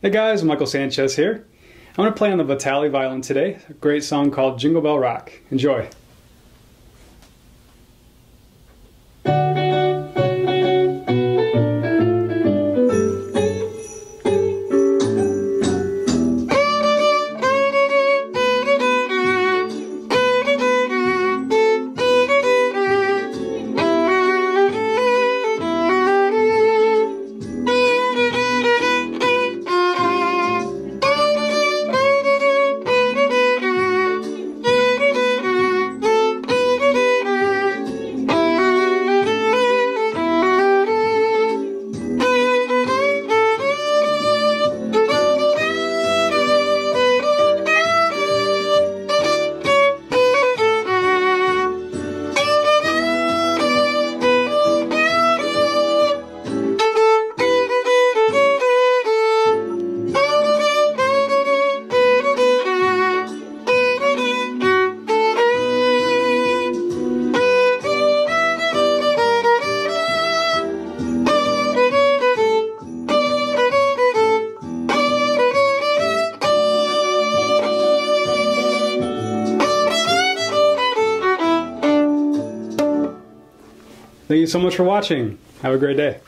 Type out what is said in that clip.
Hey guys, Michael Sanchez here. I'm going to play on the Vitale violin today, a great song called Jingle Bell Rock. Enjoy! Thank you so much for watching. Have a great day.